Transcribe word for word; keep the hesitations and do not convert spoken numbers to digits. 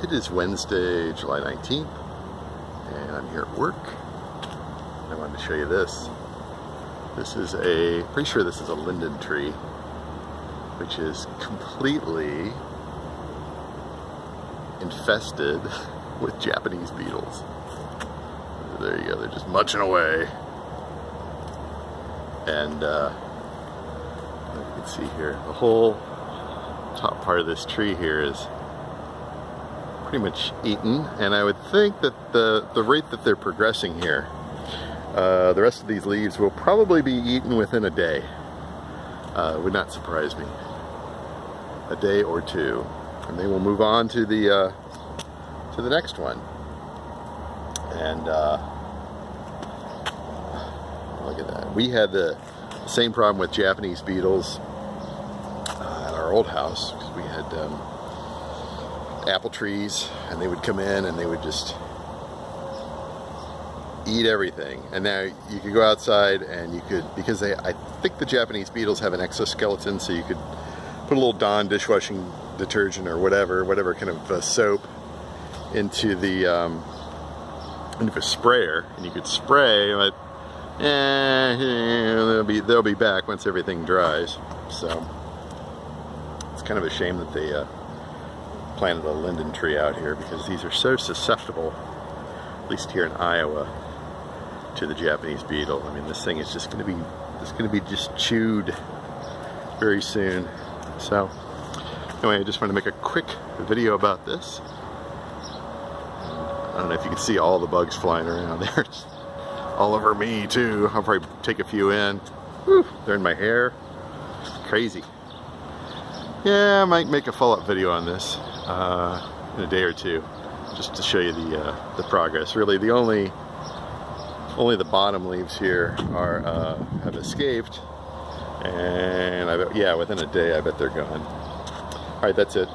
It is Wednesday, July nineteenth, and I'm here at work. I wanted to show you this. This is a, pretty sure this is a linden tree, which is completely infested with Japanese beetles. There you go, they're just munching away. And uh, you can see here, the whole top part of this tree here is pretty much eaten, and I would think that the, the rate that they're progressing here, uh, the rest of these leaves will probably be eaten within a day. Uh, would not surprise me. A day or two, and they will move on to the uh, to the next one. And uh, look at that. We had the same problem with Japanese beetles uh, at our old house. We had. Um, apple trees, and they would come in and they would just eat everything. And now you could go outside and you could, because they, I think the Japanese beetles have an exoskeleton, so you could put a little Dawn dishwashing detergent or whatever, whatever kind of uh, soap into the, um, into a sprayer, and you could spray, but eh, they'll be, they'll be back once everything dries. So it's kind of a shame that they, uh, planted a linden tree out here, because these are so susceptible, at least here in Iowa, to the Japanese beetle. I mean, this thing is just going to be, it's going to be just chewed very soon. So anyway, I just want to make a quick video about this. I don't know if you can see all the bugs flying around there. It's all over me too. I'll probably take a few in. Whew, they're in my hair. It's crazy. Yeah, I might make a follow-up video on this. Uh, in a day or two, just to show you the uh, the progress. Really, the only only the bottom leaves here are uh, have escaped, and I bet, yeah, within a day, I bet they're gone. All right, that's it.